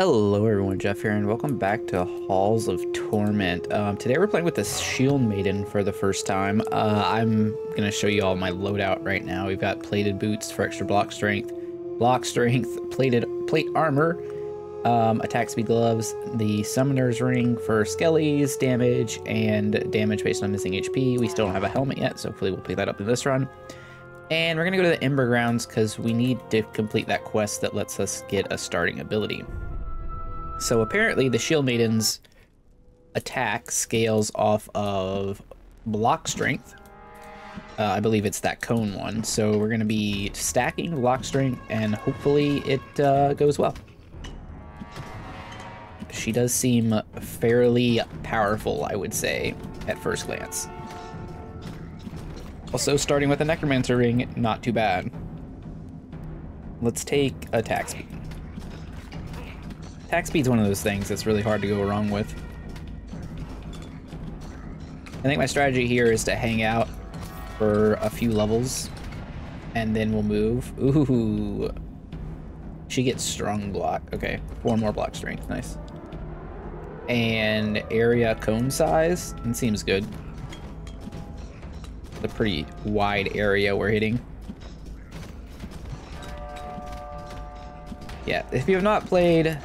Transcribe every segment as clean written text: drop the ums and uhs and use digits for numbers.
Hello everyone, Jeff here, and welcome back to Halls of Torment. Today we're playing with the Shield Maiden for the first time. I'm going to show you all my loadout right now. We've got plated boots for extra block strength, plate armor, attack speed gloves, the summoner's ring for skellies, damage, and damage based on missing HP. We still don't have a helmet yet, so hopefully we'll pick that up in this run. And we're going to go to the Ember Grounds because we need to complete that quest that lets us get a starting ability. So apparently the Shield Maiden's attack scales off of block strength. I believe it's that cone one. So we're going to be stacking block strength, and hopefully it goes well. She does seem fairly powerful, I would say, at first glance. Also, starting with a Necromancer ring, not too bad. Let's take attack speed. Attack speed's one of those things that's really hard to go wrong with. I think my strategy here is to hang out for a few levels, and then we'll move. Ooh, she gets strong block. Okay, 4 more block strength, nice. And area cone size, it seems good. It's a pretty wide area we're hitting. Yeah, if you have not played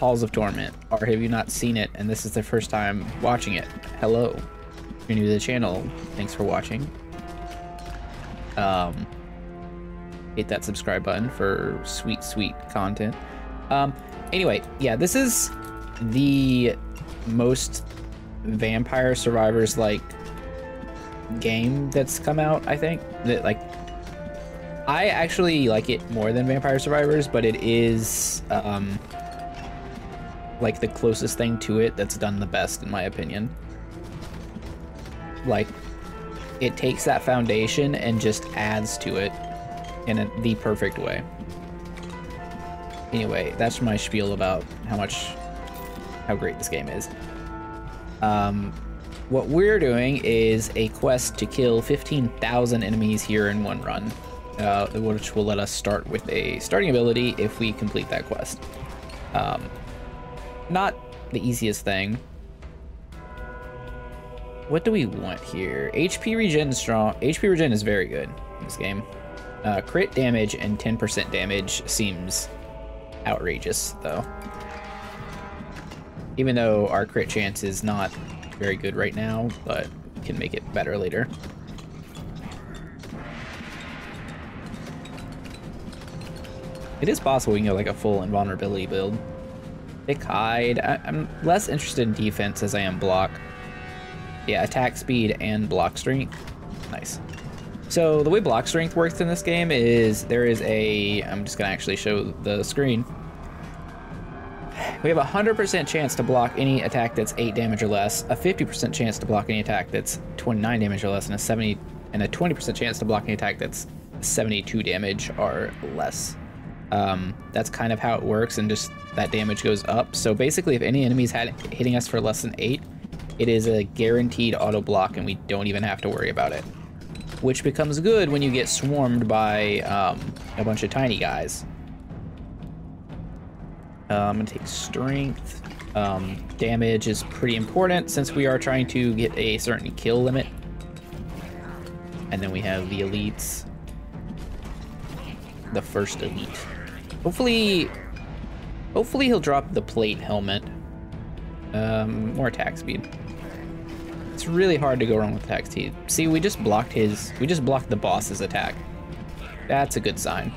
Halls of Torment, or have you not seen it and this is the first time watching it, hello. If you're new to the channel, thanks for watching. Hit that subscribe button for sweet, sweet content. Anyway, yeah, this is the most Vampire Survivors like game that's come out, I think. That, like, I actually like it more than Vampire Survivors, but it is like the closest thing to it that's done the best, in my opinion. Like, it takes that foundation and just adds to it in the perfect way. Anyway, that's my spiel about how great this game is. What we're doing is a quest to kill 15,000 enemies here in one run, which will let us start with a starting ability if we complete that quest. Not the easiest thing. What do we want here? HP regen strong. HP regen is very good in this game. Crit damage and 10% damage seems outrageous, though. Even though our crit chance is not very good right now, but we can make it better later. It is possible we can go like a full invulnerability build. Thick hide. I'm less interested in defense as I am block. Yeah, attack speed and block strength. Nice. So the way block strength works in this game is there is a... I'm just going to actually show the screen. We have a 100% chance to block any attack that's 8 damage or less, a 50% chance to block any attack that's 29 damage or less, and a 20% chance to block any attack that's 72 damage or less. That's kind of how it works, and just that damage goes up. So basically, if any enemies hitting us for less than 8, it is a guaranteed auto block, and we don't even have to worry about it. Which becomes good when you get swarmed by a bunch of tiny guys. I'm gonna take strength. Damage is pretty important since we are trying to get a certain kill limit. And then we have the elites. The first elite. Hopefully he'll drop the plate helmet. More attack speed. It's really hard to go wrong with attack speed. See, we just blocked the boss's attack. That's a good sign.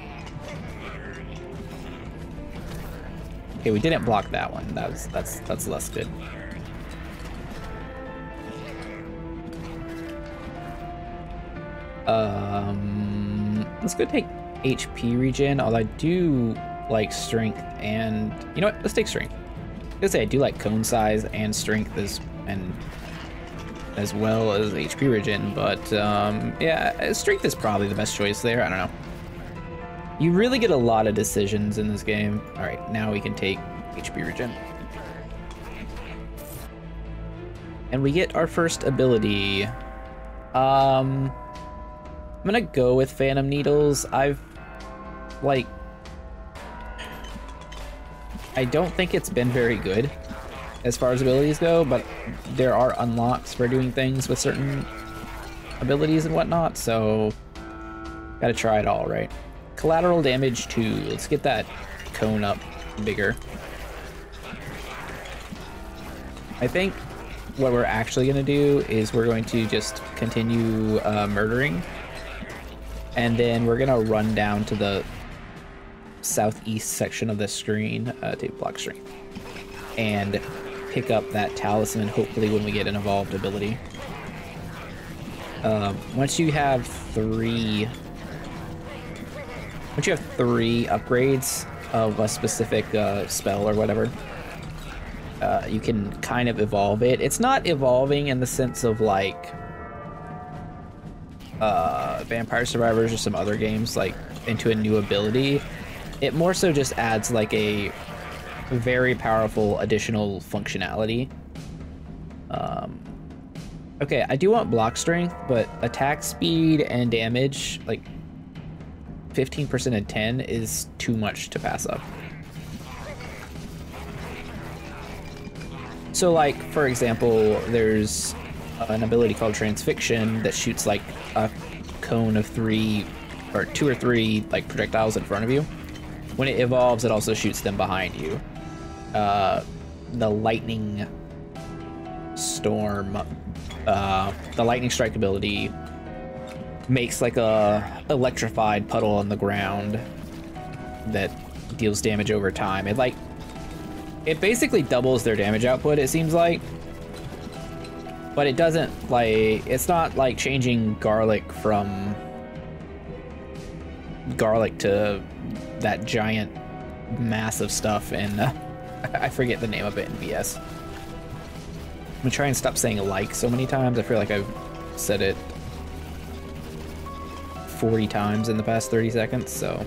Okay, we didn't block that one. That's less good. Let's go take HP regen, although I do like strength and... You know what? Let's take strength. I was gonna say, I do like cone size and strength as well as HP regen, but yeah, strength is probably the best choice there. I don't know. You really get a lot of decisions in this game. All right, now we can take HP regen. And we get our first ability. I'm gonna go with Phantom Needles. I don't think it's been very good as far as abilities go, but there are unlocks for doing things with certain abilities and whatnot, so gotta try it all, right? Collateral damage 2. Let's get that cone up bigger. I think what we're actually going to do is we're going to just continue murdering, and then we're going to run down to the southeast section of the screen, to block screen, and pick up that talisman hopefully when we get an evolved ability. Once you have three upgrades of a specific spell or whatever, you can kind of evolve it. It's not evolving in the sense of like Vampire Survivors or some other games, like into a new ability. It more so just adds like a very powerful additional functionality. Okay, I do want block strength, but attack speed and damage, like 15% and 10 is too much to pass up. So like, for example, there's an ability called Transfixion that shoots like a cone of 2 or 3 like projectiles in front of you. When it evolves, it also shoots them behind you. The Lightning Strike ability makes like a electrified puddle on the ground that deals damage over time. It basically doubles their damage output, it seems like, but it doesn't, like, it's not like changing garlic from garlic to that giant mass of stuff, and I forget the name of it in BS. I'm gonna try and stop saying like so many times. I feel like I've said it 40 times in the past 30 seconds, so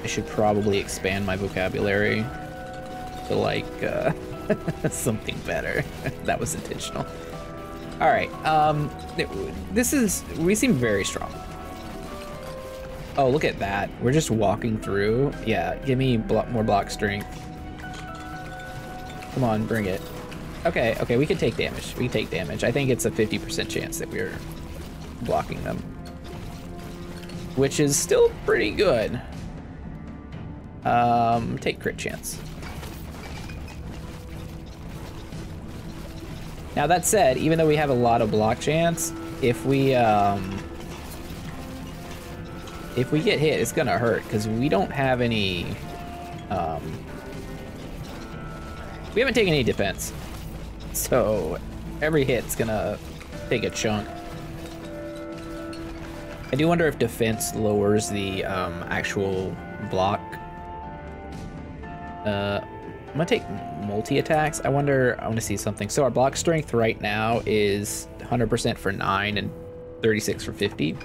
I should probably expand my vocabulary to like something better. That was intentional. All right, we seem very strong. Oh, look at that. We're just walking through. Yeah, give me more block strength. Come on, bring it. Okay, we can take damage. I think it's a 50% chance that we're blocking them, which is still pretty good. Take crit chance. Now that said, even though we have a lot of block chance, if we get hit, it's gonna hurt because we don't have any. We haven't taken any defense, so every hit's gonna take a chunk. I do wonder if defense lowers the actual block. I'm gonna take multi-attacks. I want to see something. So our block strength right now is 100% for 9 and 36 for 50. I'm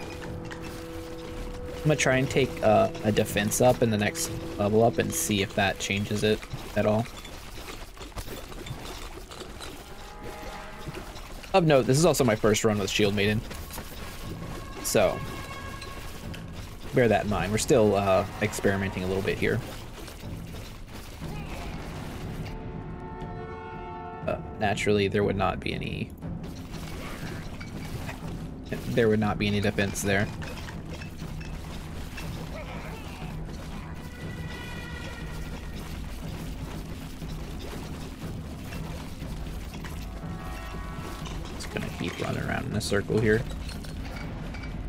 gonna try and take a defense up in the next level up and see if that changes it at all. Of note, this is also my first run with Shield Maiden, so bear that in mind. We're still experimenting a little bit here. Naturally, there would not be any defense there. Just gonna keep running around in a circle here.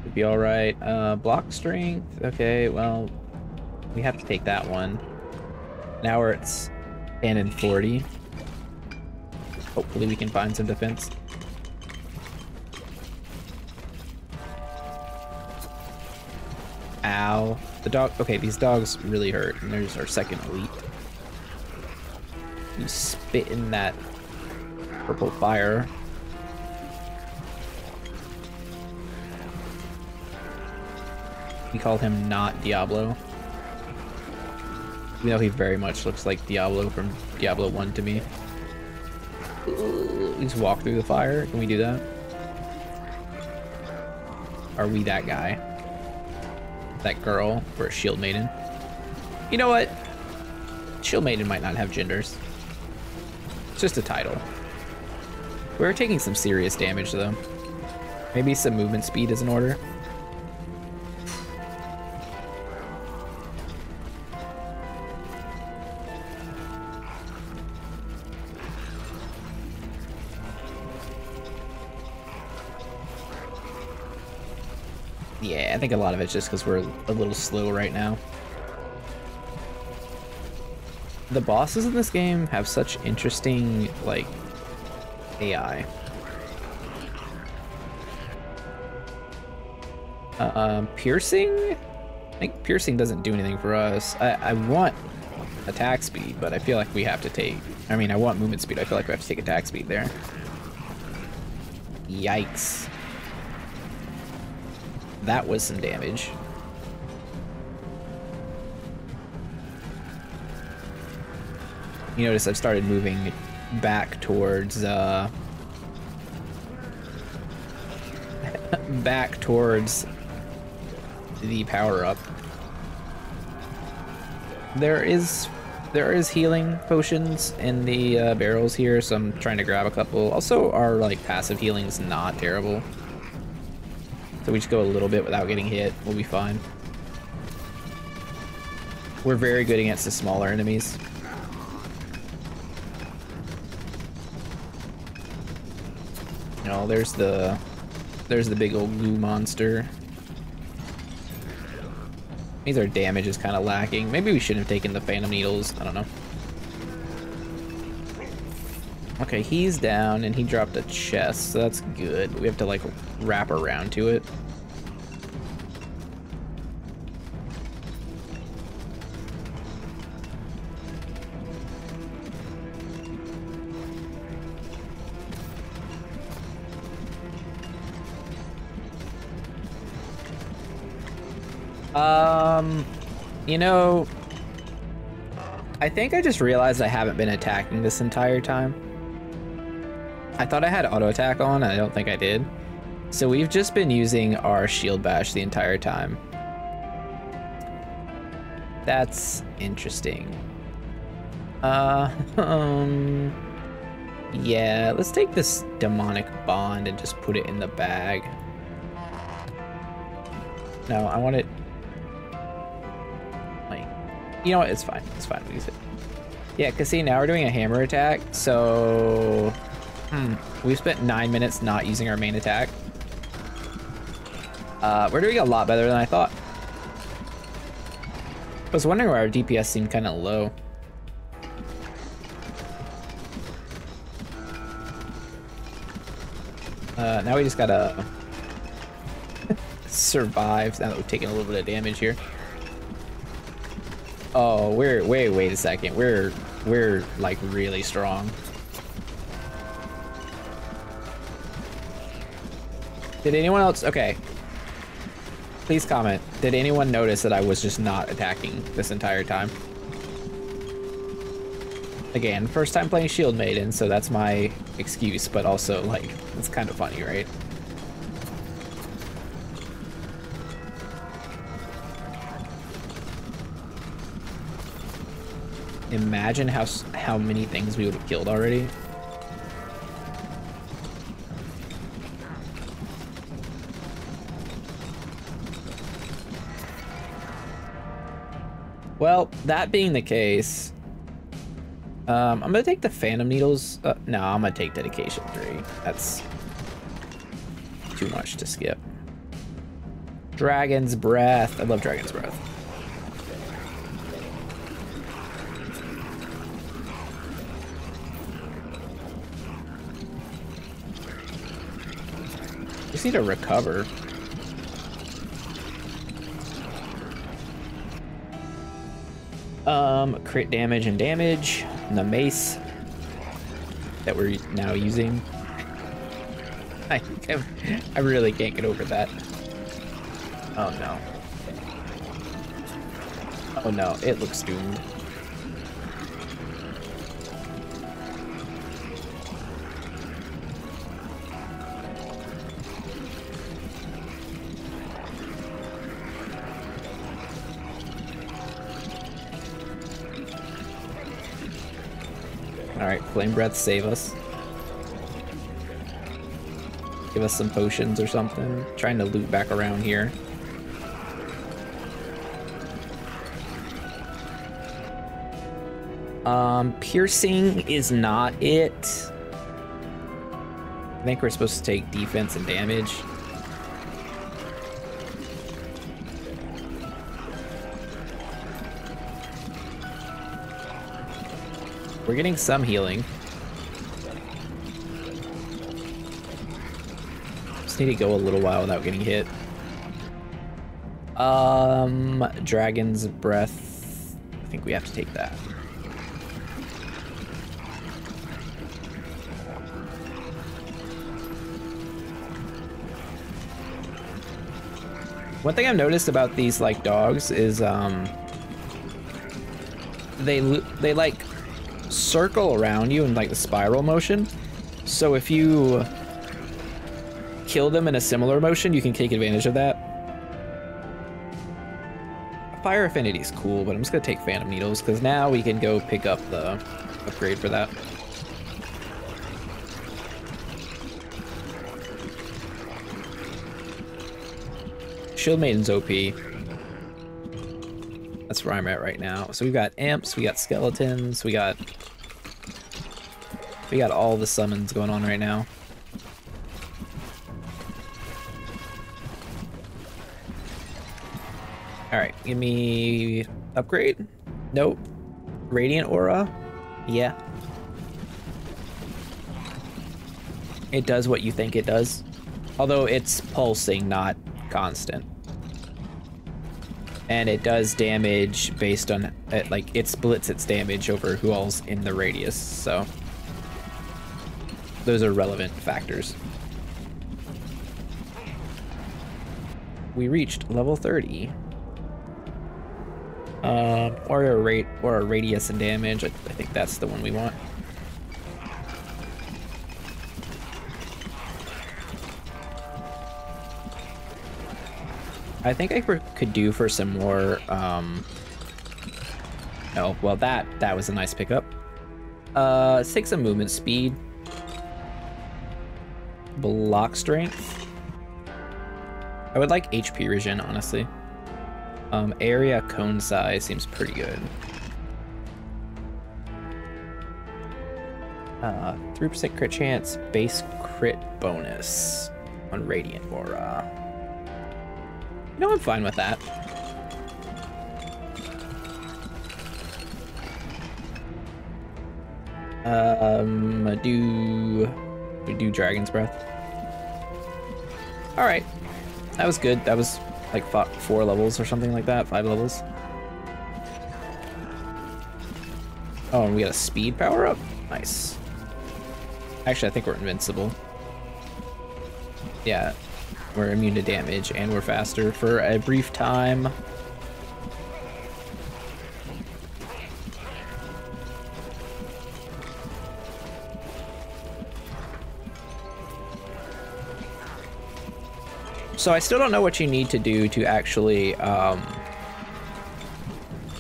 It'd be all right. Block strength. Okay, well, we have to take that one. Now we're at 10 and 40. Hopefully we can find some defense. Ow. The dog. Okay, these dogs really hurt. And there's our second elite. You spit in that purple fire. We call him not Diablo. Even though he very much looks like Diablo from Diablo 1 to me. Just walk through the fire. Can we do that? Are we that guy? That girl? We're a Shield Maiden. You know what? Shield Maiden might not have genders. It's just a title. We're taking some serious damage, though. Maybe some movement speed is in order. Yeah, I think a lot of it's just because we're a little slow right now. The bosses in this game have such interesting, like, AI. Piercing? I think piercing doesn't do anything for us. I want attack speed, but I feel like we have to take... I mean, I want movement speed. I feel like we have to take attack speed there. Yikes. That was some damage. You notice I've started moving back towards, back towards the power-up. There is healing potions in the barrels here, so I'm trying to grab a couple. Also, our, like, passive healing's not terrible. So we just go a little bit without getting hit, we'll be fine. We're very good against the smaller enemies. Oh, there's the big old goo monster. Means our damage is kind of lacking. Maybe we shouldn't have taken the Phantom Needles. I don't know. Okay, he's down, and he dropped a chest, so that's good. We have to, like, wrap around to it. You know, I think I just realized I haven't been attacking this entire time. I thought I had auto attack on, and I don't think I did. So we've just been using our shield bash the entire time. That's interesting. Yeah, let's take this demonic bond and just put it in the bag. No, I want it. Like, you know what? It's fine. It's fine. We use it. Yeah, because see, now we're doing a hammer attack. So we've spent 9 minutes not using our main attack. We're doing a lot better than I thought. I was wondering why our DPS seemed kind of low. Now we just gotta survive now that we've taken a little bit of damage here. Oh, we're wait a second. We're like really strong. Did anyone else? Okay. Please comment. Did anyone notice that I was just not attacking this entire time? Again, first time playing Shield Maiden, so that's my excuse, but also, like, it's kind of funny, right? Imagine how many things we would have killed already. Well, that being the case, I'm gonna take the Phantom Needles. No, I'm gonna take Dedication 3. That's too much to skip. Dragon's Breath. I love Dragon's Breath. Just need to recover. Crit damage and damage, and the mace that we're now using. I really can't get over that. Oh no. Oh no, it looks doomed. Alright, Flame Breath, save us. Give us some potions or something. Trying to loot back around here. Piercing is not it. I think we're supposed to take defense and damage. We're getting some healing. Just need to go a little while without getting hit. Dragon's Breath. I think we have to take that. One thing I've noticed about these like dogs is they like circle around you in like the spiral motion. So if you kill them in a similar motion, you can take advantage of that. Fire Affinity is cool, but I'm just gonna take Phantom Needles because now we can go pick up the upgrade for that. Shield Maiden's OP. That's where I'm at right now. So we've got imps, we got skeletons, we got all the summons going on right now. All right, give me upgrade. Nope. Radiant Aura. Yeah. It does what you think it does. Although it's pulsing, not constant. And it does damage based on it, like it splits its damage over who all's in the radius, so those are relevant factors. We reached level 30. Or a rate or a radius and damage. I think that's the one we want. I think I could do for some more, oh, well that was a nice pickup. Let's take some movement speed. Block strength. I would like HP regen, honestly. Area cone size seems pretty good. 3% crit chance, base crit bonus on Radiant Aura. You know, I'm fine with that. We do Dragon's Breath. All right, that was good. That was like 4 levels or something like that, 5 levels. Oh, and we got a speed power up. Nice. Actually, I think we're invincible. Yeah. We're immune to damage, and we're faster for a brief time. So I still don't know what you need to do to actually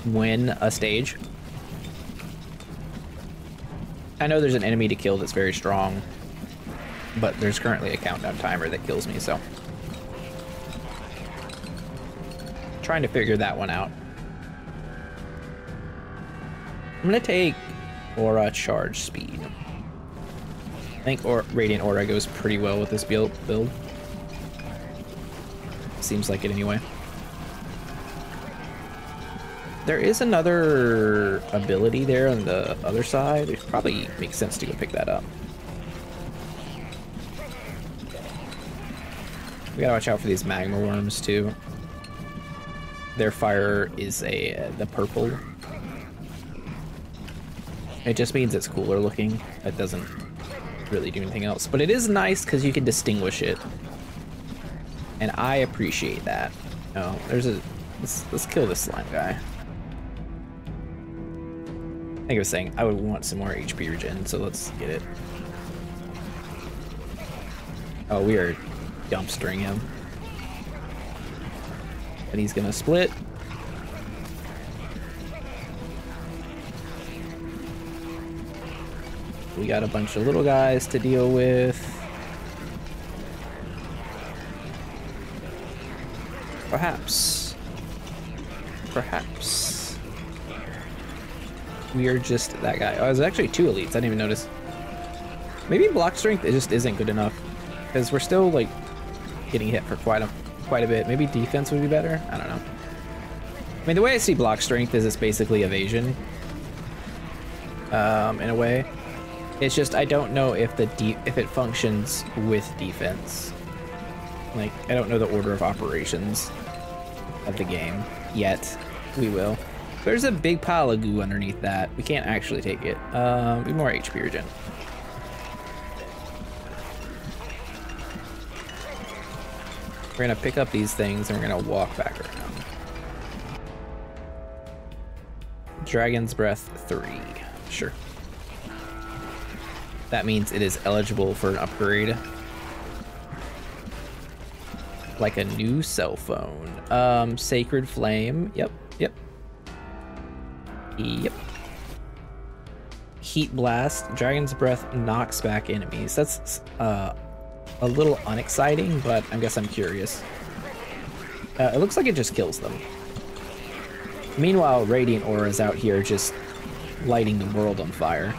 win a stage. I know there's an enemy to kill that's very strong, but there's currently a countdown timer that kills me, so... trying to figure that one out. I'm gonna take Aura Charge Speed. I think Radiant Aura goes pretty well with this build. Seems like it anyway. There is another ability there on the other side. It probably makes sense to go pick that up. We gotta watch out for these magma worms too. Their fire is the purple. It just means it's cooler looking. It doesn't really do anything else, but it is nice because you can distinguish it, and I appreciate that. Oh, there's a... let's kill this slime guy. I think I was saying I would want some more HP regen, so let's get it. Oh, we are dumpstering him. And he's gonna split. We got a bunch of little guys to deal with. Perhaps we are just that guy. Oh, there's actually two elites. I didn't even notice. Maybe block strength, it just isn't good enough because we're still like getting hit for quite a bit. Maybe defense would be better. I don't know. I mean, the way I see block strength is it's basically evasion. In a way, it's just I don't know if it functions with defense. Like, I don't know the order of operations of the game yet. We will. There's a big pile of goo underneath that. We can't actually take it. We need more HP regen. We're gonna pick up these things and we're gonna walk back around. Dragon's Breath 3. Sure. That means it is eligible for an upgrade. Like a new cell phone. Sacred Flame. Yep. Heat Blast. Dragon's Breath knocks back enemies. That's a little unexciting, but I guess I'm curious. It looks like it just kills them. Meanwhile, Radiant Aura is out here just lighting the world on fire.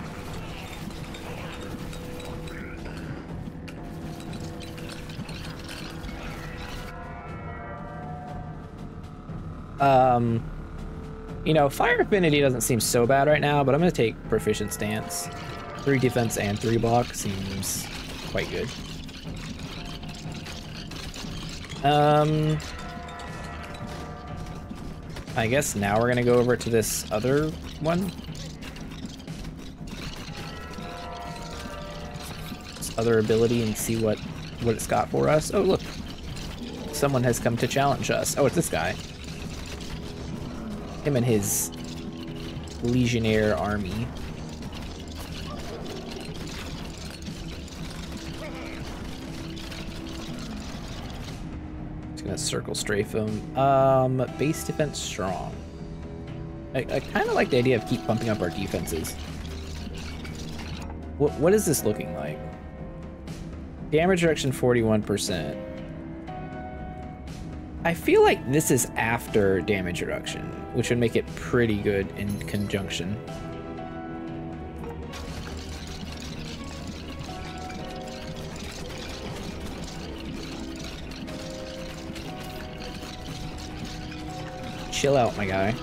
You know, Fire Affinity doesn't seem so bad right now, but I'm going to take Proficient Stance. 3 defense and 3 block seems quite good. I guess now we're going to go over to this other one. This other ability and see what it's got for us. Oh, look. Someone has come to challenge us. Oh, it's this guy. Him and his legionnaire army. Just gonna circle strafe him. Base defense strong. I kind of like the idea of keep pumping up our defenses. What is this looking like? Damage reduction 41%. I feel like this is after damage reduction, which would make it pretty good in conjunction. Chill out, my guy.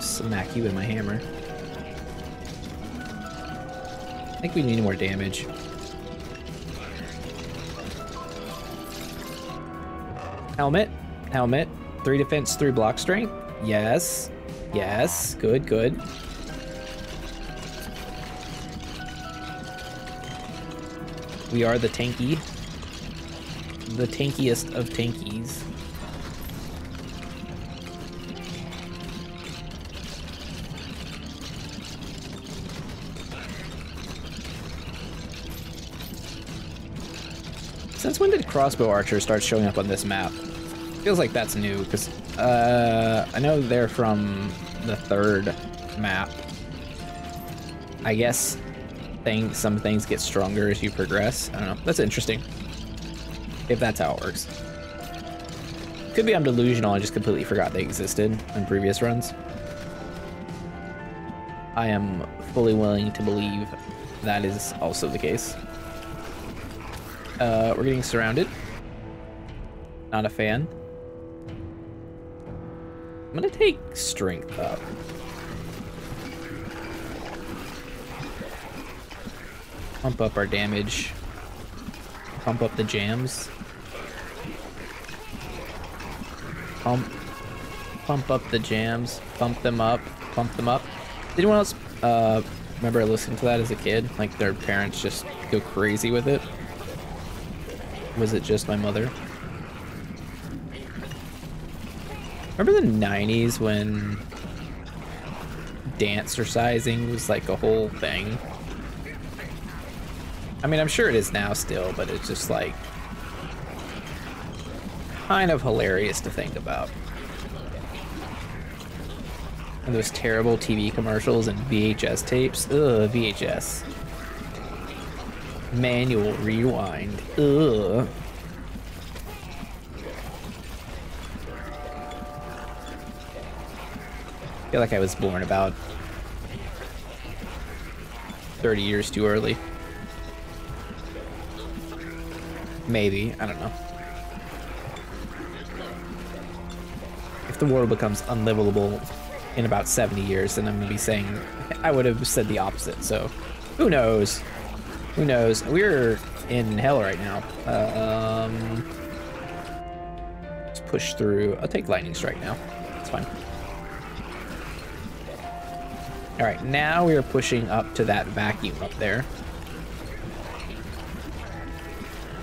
Smack you with my hammer. I think we need more damage. Helmet. 3 defense, 3 block strength. Yes. Good. We are the tanky. The tankiest of tankies. Since when did crossbow archers start showing up on this map? Feels like that's new, because I know they're from the 3rd map. I guess some things get stronger as you progress. I don't know. That's interesting. If that's how it works. Could be I'm delusional. I just completely forgot they existed in previous runs. I am fully willing to believe that is also the case. We're getting surrounded. Not a fan. I'm gonna take strength up. Pump up our damage. Pump up the jams. Pump up the jams. Pump them up. Did anyone else remember listening to that as a kid? Like their parents just go crazy with it? Was it just my mother? Remember the 90s when dancercising was like a whole thing? I mean, I'm sure it is now still, but it's just like kind of hilarious to think about. And those terrible TV commercials and VHS tapes. Ugh, VHS. Manual rewind. Ugh. I feel like I was born about 30 years too early. Maybe, I don't know. If the world becomes unlivable in about 70 years, then I'm gonna be saying I would have said the opposite, so who knows? Who knows? We're in hell right now. Let's push through. I'll take Lightning Strike now. It's fine. All right, now we are pushing up to that vacuum up there.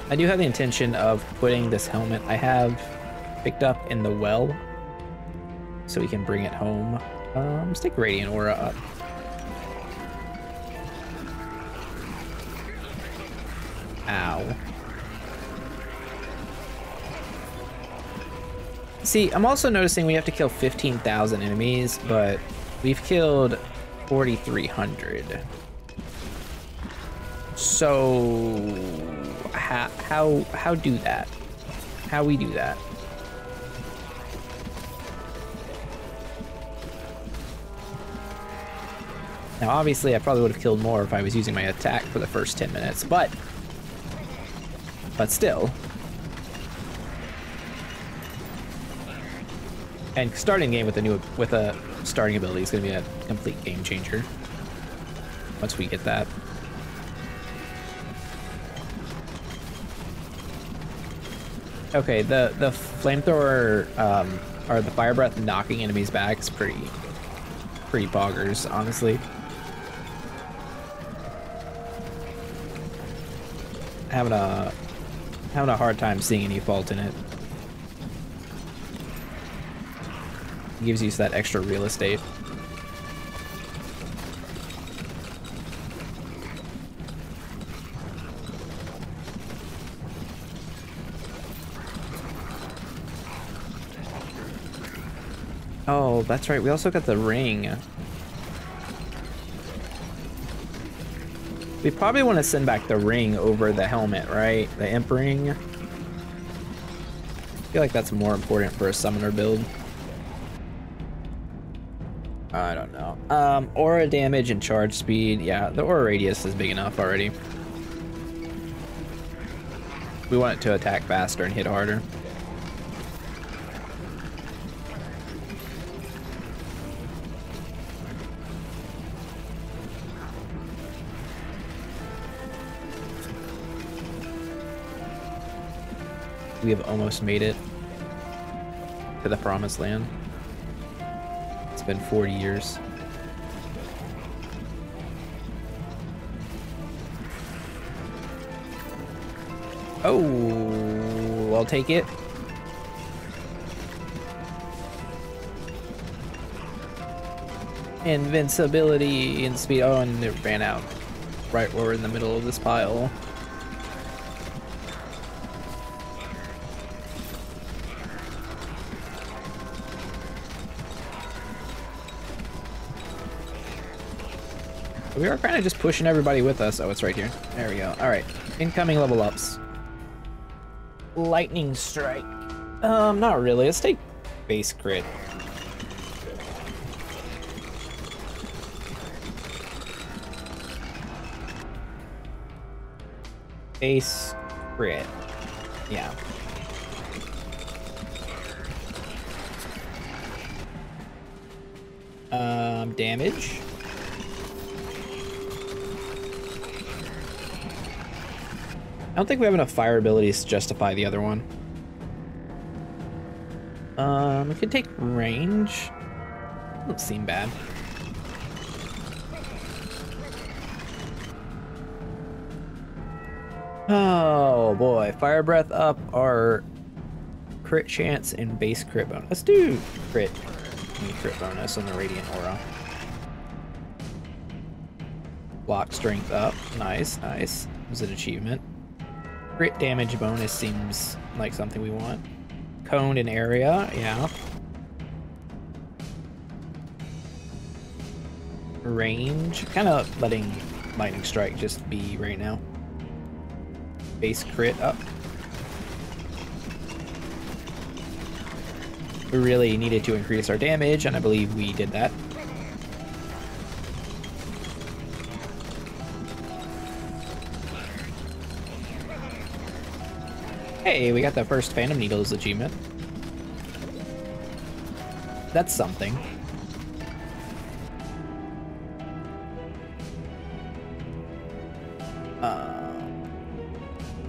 I do have the intention of putting this helmet I have picked up in the well, so we can bring it home. Let's take Radiant Aura up. Ow. See, I'm also noticing we have to kill 15,000 enemies, but we've killed 4,300. So how do that? How we do that? Now, obviously, I probably would have killed more if I was using my attack for the first 10 minutes, but still. And starting the game with a starting ability is going to be a complete game changer once we get that. Okay, the flamethrower or the fire breath knocking enemies back is pretty boggers, honestly. Having a hard time seeing any fault in it. Gives you that extra real estate. Oh, that's right. We also got the ring. We probably want to send back the ring over the helmet, right? The imp ring. I feel like that's more important for a summoner build. I don't know. Aura damage and charge speed. Yeah, the aura radius is big enough already. We want it to attack faster and hit harder. We have almost made it to the promised land. It's been 40 years. Oh, I'll take it. Invincibility and speed. Oh, and it ran out right where we're in the middle of this pile. We are kind of just pushing everybody with us. Oh, it's right here. There we go. All right. Incoming level ups. Lightning strike. Not really. Let's take base crit. Base crit. Yeah. Damage. I don't think we have enough fire abilities to justify the other one. We could take range. Doesn't seem bad. Oh boy, fire breath up our crit chance and base crit bonus. Let's do crit. We need crit bonus on the Radiant Aura. Block strength up. Nice, nice. It was an achievement. Crit damage bonus seems like something we want. coned an area, yeah. Range, kind of letting Lightning Strike just be right now. Base crit up. We really needed to increase our damage, and I believe we did that. Hey, we got the first Phantom Needles achievement. That's something.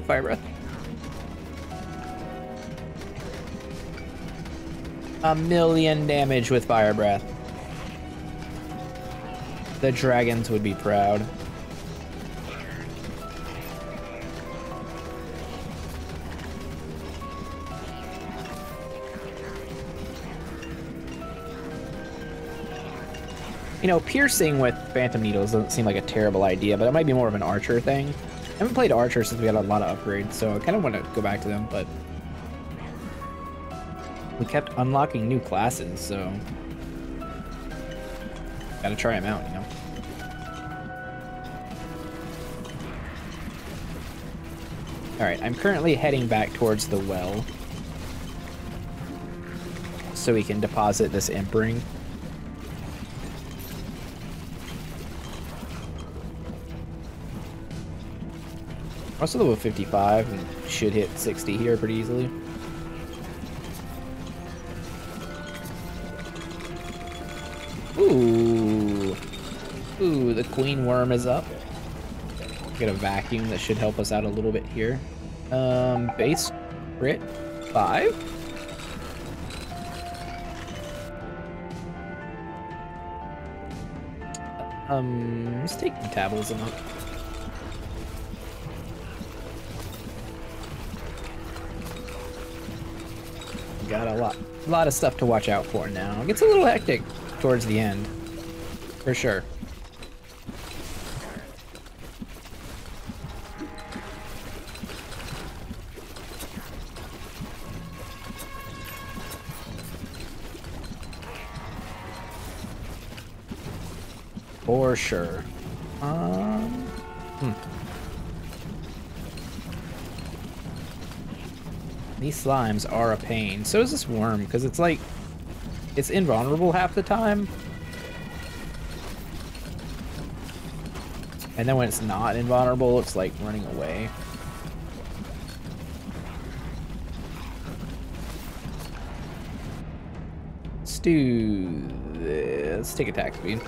Fire Breath. A million damage with Fire Breath. The dragons would be proud. You know, piercing with Phantom Needles doesn't seem like a terrible idea, but it might be more of an Archer thing. I haven't played Archer since we got a lot of upgrades, so I kind of want to go back to them, but... we kept unlocking new classes, so... gotta try them out, you know? Alright, I'm currently heading back towards the well. So we can deposit this imp ring. Also level 55 and should hit 60 here pretty easily. Ooh. Ooh, the queen worm is up. Get a vacuum that should help us out a little bit here. Base crit 5. Let's take metabolism up. Got a lot of stuff to watch out for now. It gets a little hectic towards the end, for sure. For sure. These slimes are a pain. So is this worm, because it's like... it's invulnerable half the time. And then when it's not invulnerable, it's like running away. Let's do this. Let's take attack speed.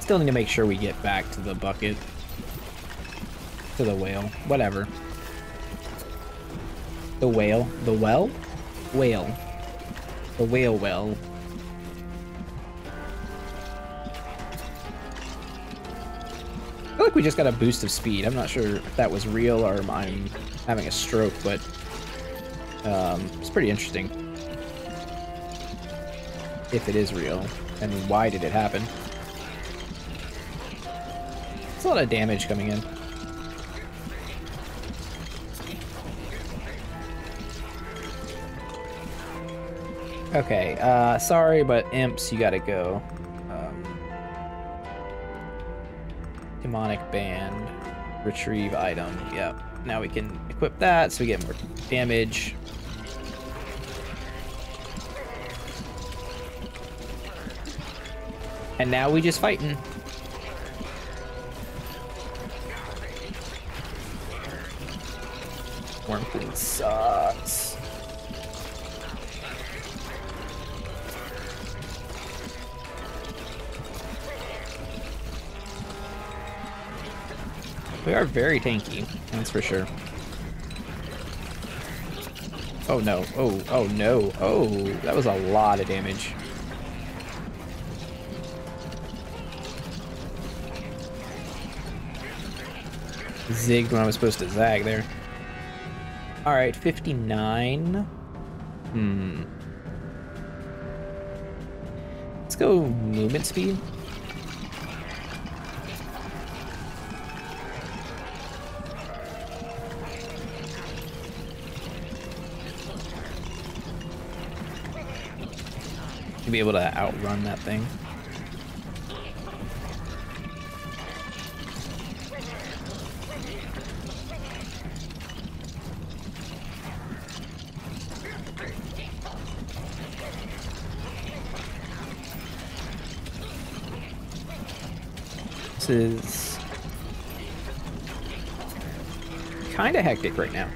Still need to make sure we get back to the bucket, to the whale, whatever. The whale, the well? Whale. The whale well. I feel like we just got a boost of speed. I'm not sure if that was real or I'm having a stroke, but it's pretty interesting. If it is real, and why did it happen? A lot of damage coming in. Okay, sorry, but imps, you gotta go. Demonic band, retrieve item. Yep. Now we can equip that, so we get more damage. And now we just fighting. Worm Queen sucks. We are very tanky, that's for sure. Oh no, oh, oh no, oh, that was a lot of damage. Zigged when I was supposed to zag there. All right, 59. Let's go movement speed. You'll be able to outrun that thing. Is kind of hectic right now.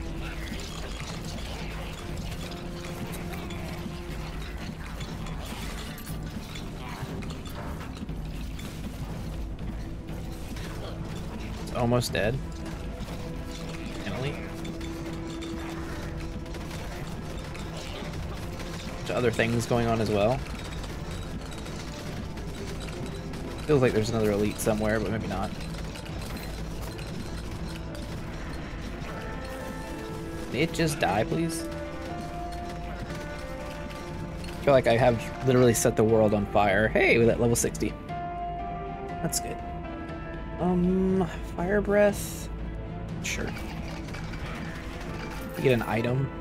It's almost dead. Emily. There's other things going on as well. Feels like there's another elite somewhere, but maybe not. Did it just die, please? I feel like I have literally set the world on fire. Hey, with that level 60. That's good. Fire breath? Sure. You get an item.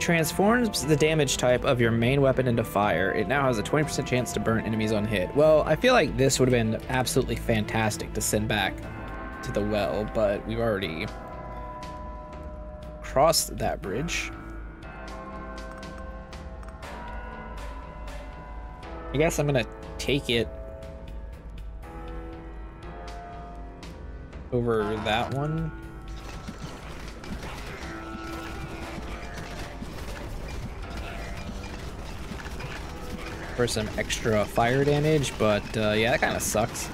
Transforms the damage type of your main weapon into fire. It now has a 20% chance to burn enemies on hit. Well, I feel like this would have been absolutely fantastic to send back to the well, but we've already crossed that bridge. I guess I'm gonna take it over that one. For some extra fire damage, but yeah, that kind of sucks.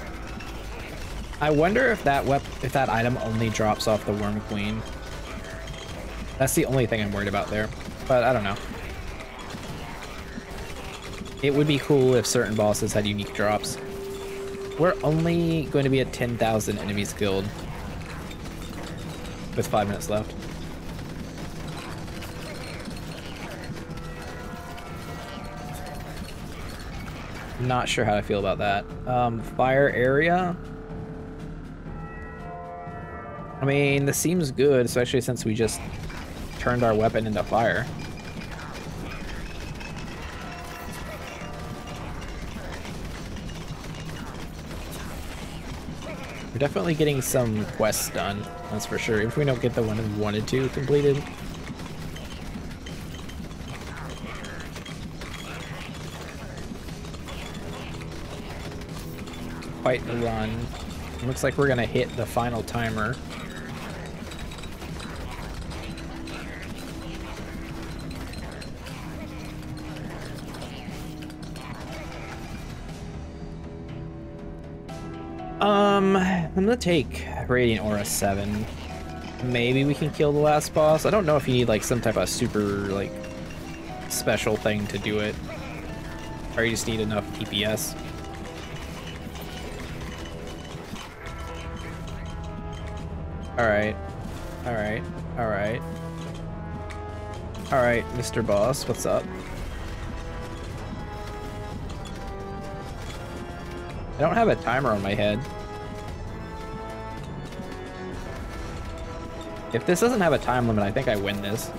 I wonder if that item only drops off the Worm Queen. That's the only thing I'm worried about there, but I don't know. It would be cool if certain bosses had unique drops. We're only going to be at 10,000 enemies killed with 5 minutes left. Not sure how I feel about that. Fire area. I mean, this seems good, especially since we just turned our weapon into fire. We're definitely getting some quests done, that's for sure. If we don't get the one we wanted to completed. Quite the run. Looks like we're gonna hit the final timer. I'm gonna take Radiant Aura 7. Maybe we can kill the last boss. I don't know if you need like some type of super like special thing to do it, or you just need enough DPS. Alright, alright, alright. Alright, Mr. Boss, what's up? I don't have a timer on my head. If this doesn't have a time limit, I think I win this.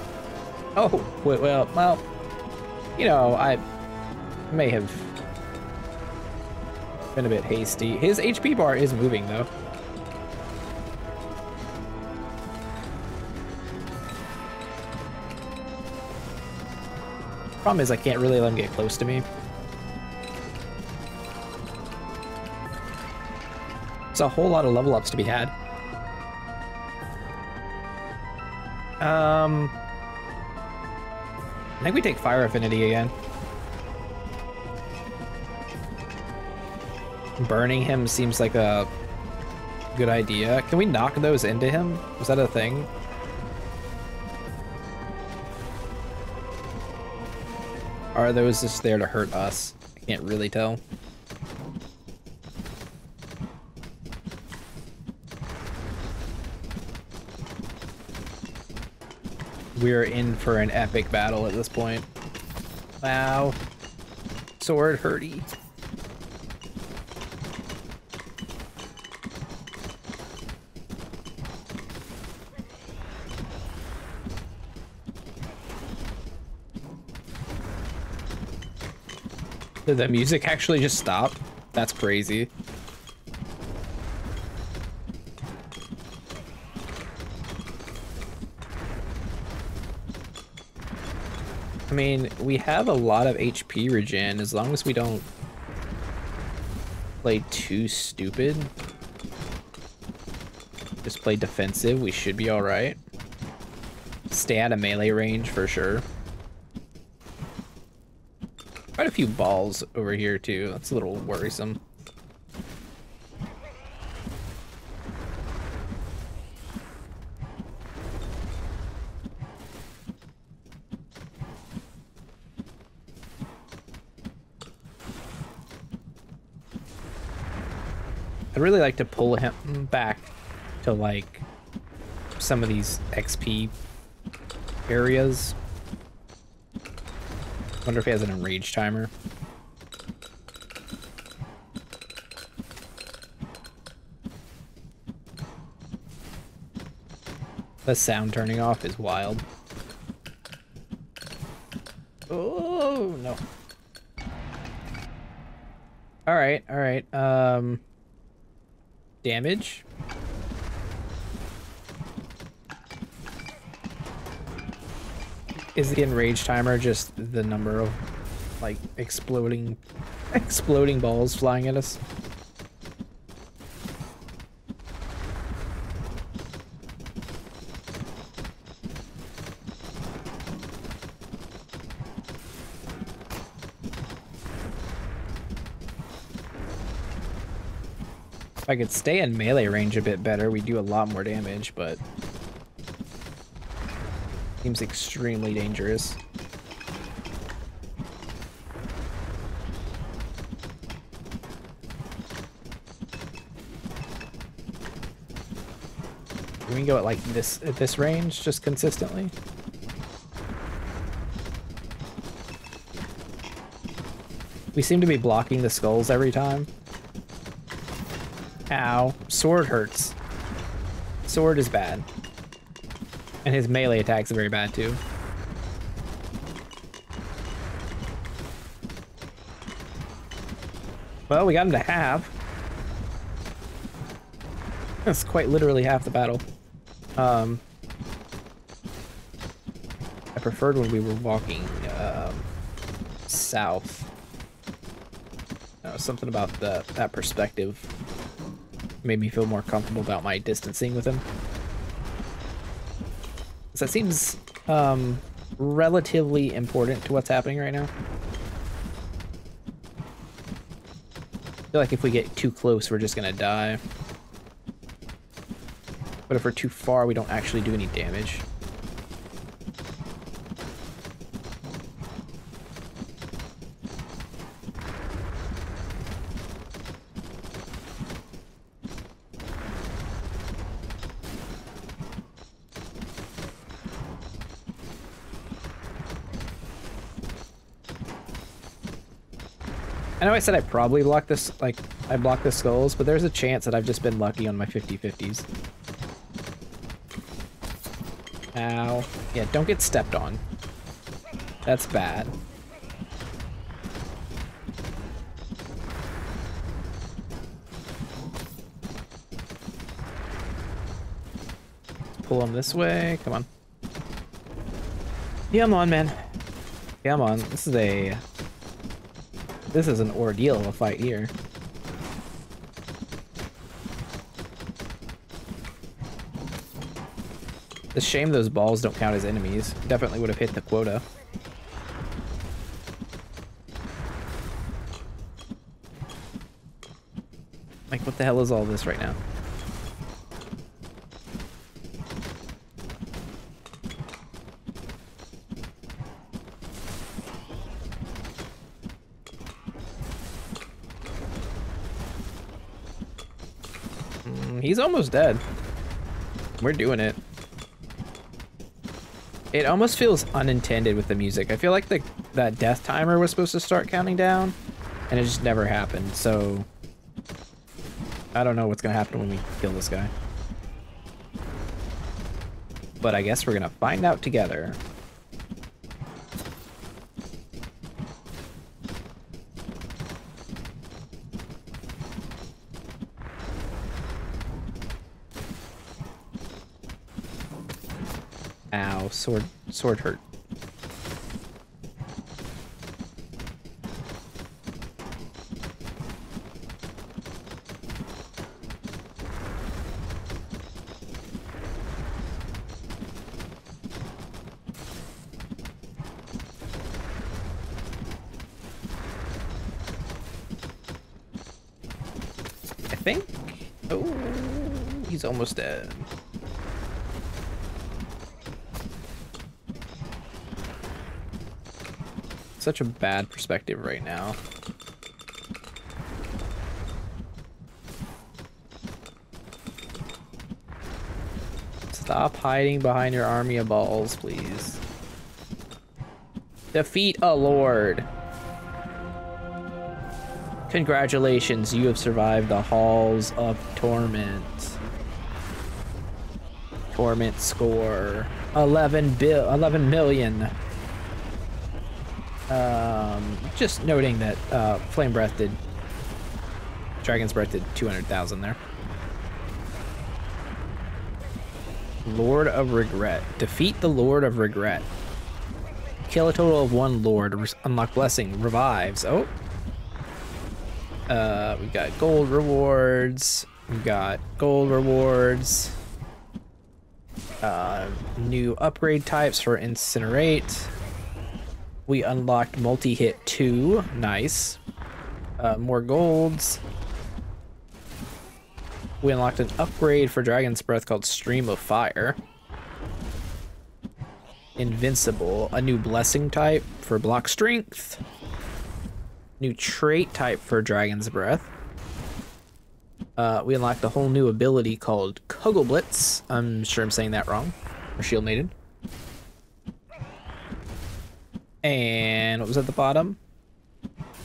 Oh, well, you know, I may have been a bit hasty. His HP bar is moving, though. Problem is I can't really let him get close to me. There's a whole lot of level ups to be had. I think we take Fire Affinity again. Burning him seems like a good idea. Can we knock those into him? Is that a thing? Are those just there to hurt us? I can't really tell. we're in for an epic battle at this point. Wow. Sword hurty. Did the music actually just stop? That's crazy. I mean, we have a lot of HP regen as long as we don't play too stupid. Just play defensive, we should be alright. Stay out of melee range for sure. Quite a few balls over here too, that's a little worrisome. I'd really like to pull him back to like some of these XP areas. Wonder if he has an enrage timer. The sound turning off is wild. Oh no. Alright, alright. Damage. Is the enrage timer just the number of like exploding balls flying at us? If I could stay in melee range a bit better, we do a lot more damage, but seems extremely dangerous. Can we go at like this at this range just consistently? We seem to be blocking the skulls every time. Ow. Sword hurts. Sword is bad. And his melee attacks are very bad too. Well, we got him to half. That's quite literally half the battle. I preferred when we were walking south. No, something about that perspective made me feel more comfortable about my distancing with him. So that seems relatively important to what's happening right now. I feel like if we get too close, we're just gonna die. But if we're too far, we don't actually do any damage. I know I said I probably blocked this, like, I blocked the skulls, but there's a chance that I've just been lucky on my 50-50s. Ow. Yeah, don't get stepped on. That's bad. Pull him this way. Come on. Yeah, I'm on, man. Yeah, I'm on. This is an ordeal of a fight here. It's a shame those balls don't count as enemies. Definitely would have hit the quota. Like, what the hell is all this right now? He's almost dead. We're doing it. It almost feels unintended with the music. I feel like that death timer was supposed to start counting down, and it just never happened. So I don't know what's gonna happen when we kill this guy, but I guess we're gonna find out together. Ow, sword hurt. I think. Oh, he's almost dead. Such a bad perspective right now. Stop hiding behind your army of balls, please. Defeat a lord. Congratulations, you have survived the Halls of Torment. Torment score 11 million. Just noting that Dragon's Breath did 200,000 there. Lord of Regret. Defeat the Lord of Regret. Kill a total of 1 Lord. Unlock Blessing. Revives. Oh. We've got gold rewards. We've got gold rewards. New upgrade types for Incinerate. We unlocked multi-hit 2, nice. More golds. We unlocked an upgrade for Dragon's Breath called Stream of Fire. Invincible, a new blessing type for block strength. New trait type for Dragon's Breath. We unlocked a whole new ability called Kugel Blitz. I'm sure I'm saying that wrong. Or Shield Maiden. And what was at the bottom?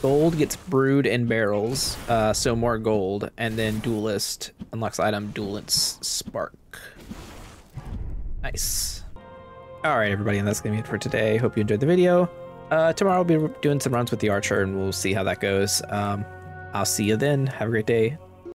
Gold gets brewed in barrels, so more gold. And then Duelist unlocks item Duelist Spark. Nice. All right, everybody, and that's gonna be it for today. Hope you enjoyed the video. Tomorrow we'll be doing some runs with the Archer, and we'll see how that goes. I'll see you then. Have a great day.